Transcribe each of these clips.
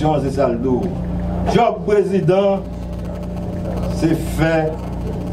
Jean Zésaldo. Job président, c'est fait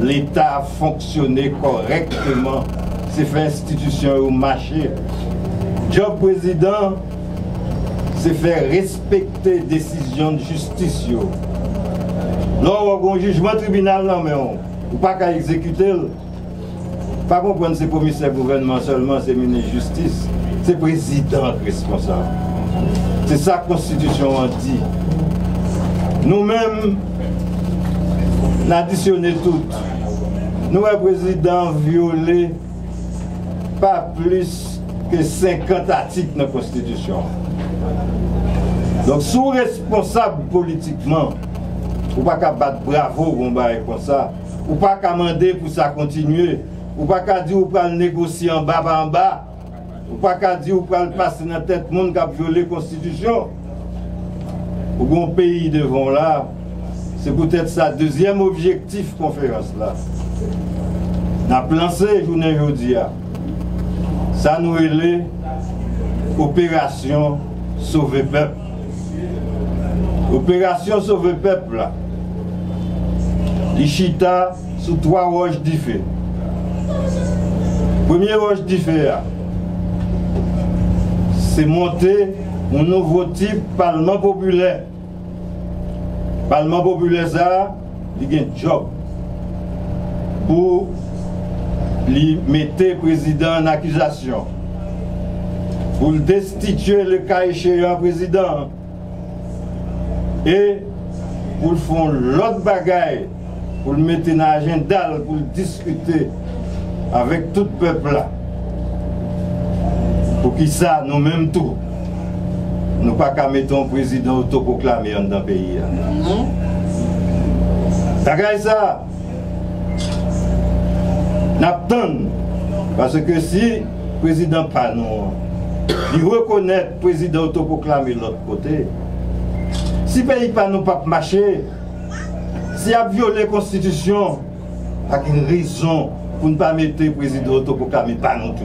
l'État fonctionner correctement, c'est fait institution au marché. Job président, c'est fait respecter décision de justice. Lors on a un jugement tribunal, non, mais on ne peut pas exécuter. Pas comprendre c'est commissaire gouvernement seulement, c'est ministre de justice, c'est président responsable. C'est ça que la Constitution en dit. Nous-mêmes, nous additionnons tout. Nous, le président, violé pas plus que 50 articles de la Constitution. Donc, sous responsable politiquement, ou pas qu'à battre bravo, bon bah, comme ça, ou pas qu'à demander pour ça continuer. Ou pas qu'à dire ou pas le négocier en bas par en bas. Ou pas qu'à dire ou pas le passer dans la tête de monde qui a violé la Constitution. Ou bon pays devant là, c'est peut-être sa deuxième objectif conférence là. N'a plancé journée aujourd'hui. Ça nous est opération sauver peuple. Opération sauver peuple là. L'Ichita sous trois roches différentes. Premier roche différent, c'est monter un nouveau type parlement populaire. Parlement populaire, ça, il y a un job pour mettre le président en accusation, pour destituer le cas échéant président et pour faire l'autre bagaille, pour le mettre dans l'agenda, pour le discuter avec tout le peuple là. Pour qui ça, nous-mêmes tout. Nous pas qu'à mettre un président autoproclamé dans le pays. T'as ça. N'attendons. Parce que si le président pas nous, il reconnaît le président autoproclamé de l'autre côté. Si le pays pas nous pas marcher, s'il a violé la Constitution, il n'y a qu'une raison pour ne pas mettre le président autoproclamé, pas non plus.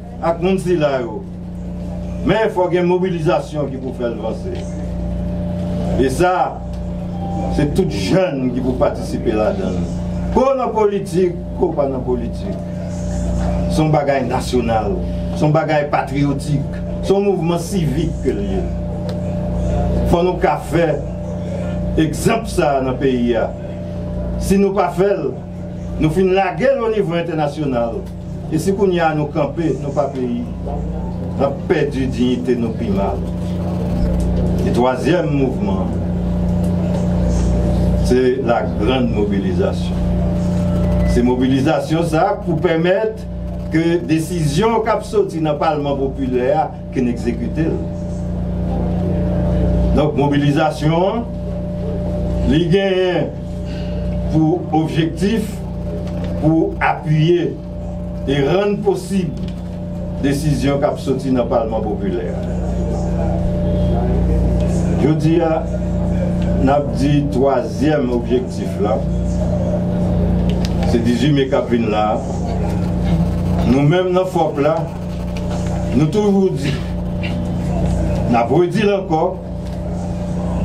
avec monde si là. Mais il faut qu'il y ait une mobilisation qui pour faire avancer. Et ça, c'est tout jeune qui pour participer là-dedans. Qu'on en politique, qu'on pas en politique. Son bagage national, son bagage patriotique, son mouvement civique que lié. Il faut nous faire exemple ça dans le pays. Si nous ne pas faire, nous finissons la guerre au niveau international. Et si nous avons nos campés, nos pays, nous avons perdu la dignité de nos primales. Le troisième mouvement, c'est la grande mobilisation. C'est mobilisation ça pour permettre que les décisions qui sortent dans le Parlement populaire qu'on exécute. Donc mobilisation, les gagnants pour objectif, pour appuyer et rendre possible décision qui a sorti dans le Parlement populaire. Je dis, nous dit troisième objectif là, c'est 18 mai capines là. Nous-mêmes dans FOPLA, nous toujours dit, nous avons redit encore,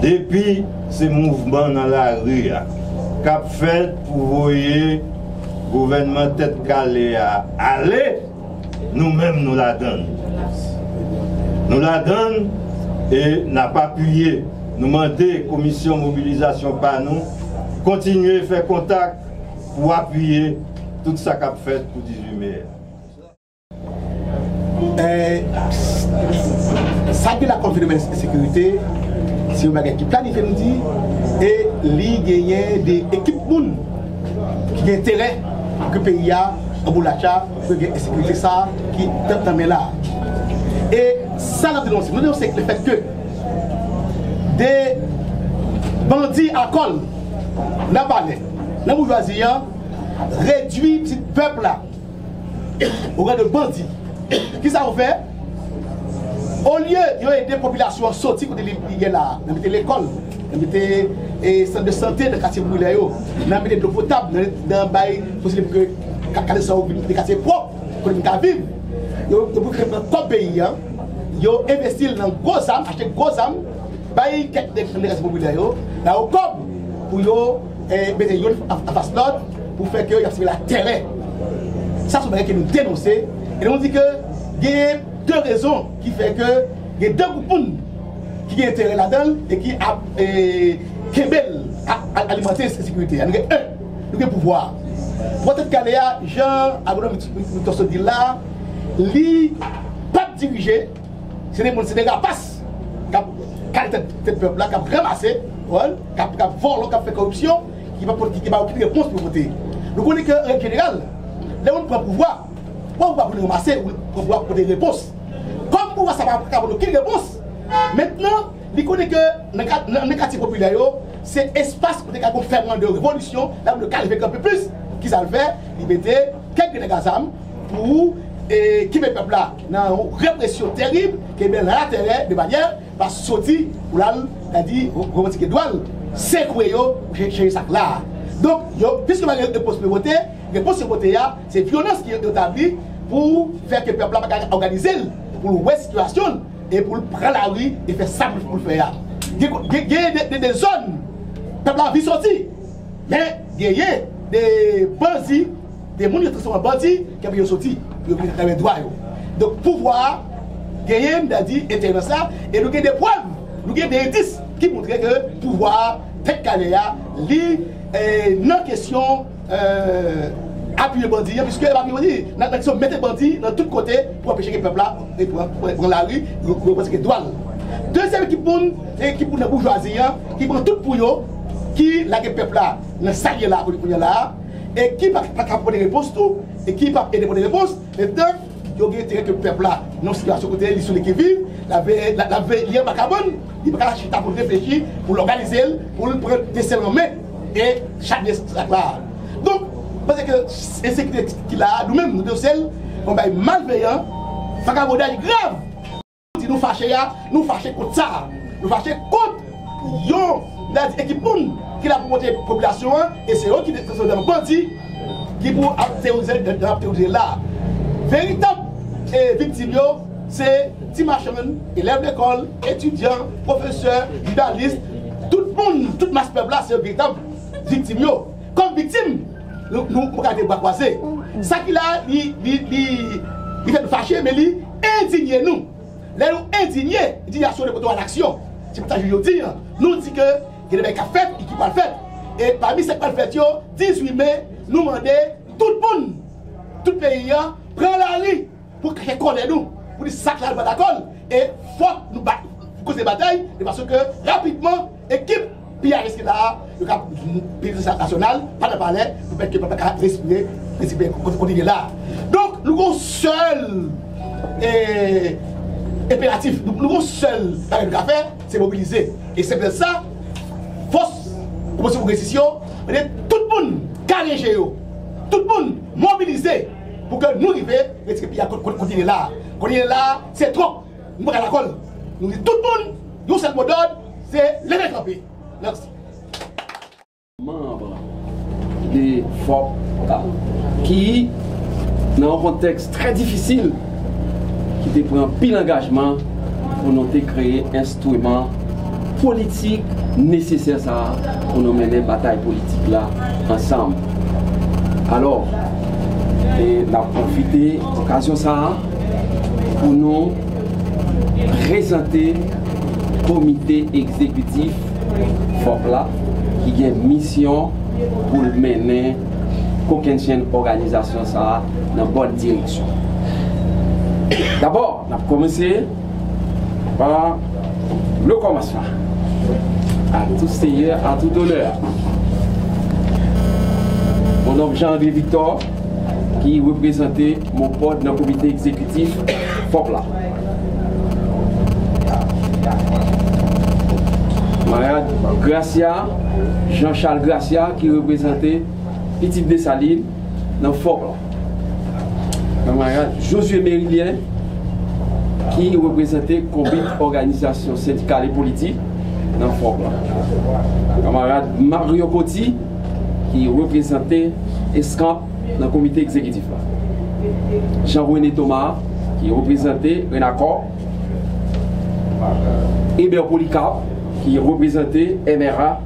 depuis ces mouvements dans la rue, cap fait pour voyer gouvernement tête calée à aller, nous-mêmes nous la donnons. Nous la donnons et n'a pas appuyé. Nous demandons commission mobilisation par nous, continuer à faire contact pour appuyer tout ça cap fait pour 18 mai. Ça que la conférence de sécurité, c'est un bagage qui planifie nous dit, et il y a des équipes qui ont intérêt que le pays a en boulacha, pour la sécurité ça qui est là. Et ça, nous dénonçons le fait que des bandits à col, dans le palais, dans le bourgeoisie, réduit petit peuple là au regard de bandits. Qui ça vous fait? Au lieu d'aider la population à sortir côté là, dans l'école, dans les centres de santé, dans le quartier brûlé, dans les eaux potables, dans le bail, possible que les quartiers propres, pour les vivre. Pour que le pays, ils investissent dans gros âmes, acheter gros âmes, bail les quartiers brûlés, dans le cob, pour mettre les gens en face de l'autre, pour faire qu'ils aient la terre. Ça, c'est ce que nous dénonçons. Et on dit que il y a deux raisons qui font que il y a deux groupes qui ont intérêt là-dedans et qui ont alimenté cette sécurité. Il y a un, nous avons le pouvoir. Peut-être que Jean-Henri Victor dit là, il n'est pas dirigé, c'est des rapaces qui ont ce peuple-là, qui ont ramassé, qui ont volé, qui ont fait corruption, qui n'ont pas aucune réponse pour voter. Nous connaissons que, en général, les gens prennent le pouvoir. Pourquoi vous ne ramassez pour pouvoir pour des réponses? Comme pour ça va pas avoir aucune réponse. Maintenant, il connaît que dans les quartiers populaires, c'est espace pour des cas de révolution, là où le cas fait un peu plus. Qui ça le fait? Il mettait quelques négazams pour qui met le peuple là dans une répression terrible, qui est bien l'intérêt de manière à sortir pour la revendiquer douane. C'est quoi chez ça là? Donc, puisque vous avez des postes de voter, les postes de voter, c'est la violence qui est établie pour faire que le peuple soit organisé, pour le voir la situation et pour prendre la rue et faire ça pour le faire. Il y a des zones, le peuple a vu sortir, mais il y a des bandits, des gens qui sont bandits qui ont sorti, qui ont pris le droit. Donc, pouvoir gagner, intervenir ça, et nous avons des preuves, nous avons des indices qui montrent que le pouvoir, tel qu'il y a, non question appuyer bandits, puisque la question mettre les bandits dans tous les côtés pour empêcher les peuples là et pour prendre la rue, pour prendre les douanes. Deuxième équipe pour la bourgeoisie, qui prend tout pour eux, qui la peuple là, dans salier là, là, et qui pas capable de réponse tout, et qui pas aider pour des réponses, maintenant, il y a intérêt que le peuple là, dans la situation côté, ils sont les qui vivent, la veille pas carbone, il va acheter pour réfléchir, pour l'organiser, pour le prendre des seuls en main. Et chaque là. Donc, parce que c'est ce qu'il a, nous-mêmes, nous deux seuls, on est malveillants, vagabondage grave. Si nous fâchons, nous fâchons contre ça. Nous fâchons contre l'équipe qui a monté la population, et c'est eux qui sont des bandits qui pour théoriser là. Véritable victime, c'est Timachmen, élèves d'école, étudiants, professeurs, journalistes, tout le monde, toute masse peuple là, c'est véritable. Victime. Comme victime, nous regardons pas croiser. Ça qu'il a, il fait nous fâcher, mais il indigne nous. Là, nous indignés, indignation de retour à l'action. C'est pour ça que je dis. Nous disons que il y a des mecs qui fêtent et qui pas le faire. Et parmi ces pas le fêtes, 18 mai, nous demandons tout le monde, tout le pays, prend la rue pour qu'ils connaissent nous, pour qu'ils sacrent la bataille. Et il faut nous battre, cause des batailles, de façon que rapidement, équipe. Puis il y a risque là, le cap national, pas de palais, pour permettre que le peuple puisse respirer, continuer là. Donc, nous avons seul impératif, nous avons seul travail à faire, c'est mobiliser. Et c'est pour ça, force, commission de récision, tout le monde, carré chez eux, tout le monde, mobiliser pour que nous arrivions, parce que le pays continue là. Continuer là, c'est trop, nous sommes à la colle. Nous disons tout le monde, nous sommes le mot d'ordre, c'est les rattraper. Merci. Membre de FOPLA qui, dans un contexte très difficile, qui prend pile engagement pour nous créer un instrument politique nécessaire pour nous mener la bataille politique là ensemble. Alors, nous avons profité de l'occasion pour nous présenter le comité exécutif FOPLA qui a une mission pour mener qu'aucune organisation ça dans la bonne direction. D'abord, on a commencé par le commencement. À tout seigneur, à tout honneur. Mon nom est Jean-Henri Victor qui représentait mon pote dans le comité exécutif FOPLA. Gracia, Jean-Charles Gracia, qui représentait Petit Dessaline dans FOPLA. Josué Mérilien, qui représentait Covid Organisation Syndicale et Politique dans FOPLA. Camarade Mario Coti, qui représentait ESCAP dans le comité exécutif. Jean-René Thomas, qui représentait Renacor. Hébert Policarp, qui représentait MRA.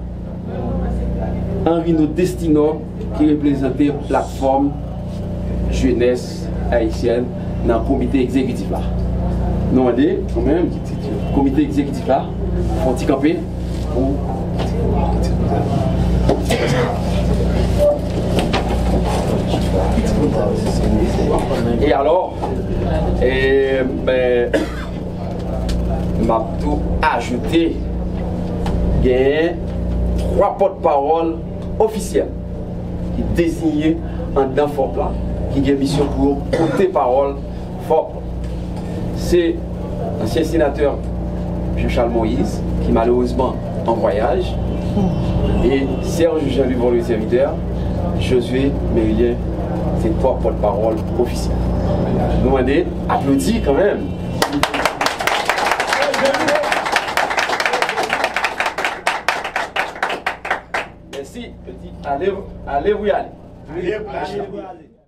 Henri Destino, qui représentait plateforme jeunesse haïtienne dans le comité exécutif là. Nous avons dit, quand même, le comité exécutif là, on petit campé. Et alors, m'a tout ajouté, il y a 3 porte-parole officiels qui désignés en dedans FOPLA, qui ont une mission pour porter parole FOPLA. C'est l'ancien sénateur Jean-Charles Moïse, qui malheureusement en voyage, et Serge Jean-Louis Volley-Serviteur, Josué Mérilien, c'est 3 porte-parole officiels. Nous demandons, applaudis quand même. Merci, petit, allez vous y aller.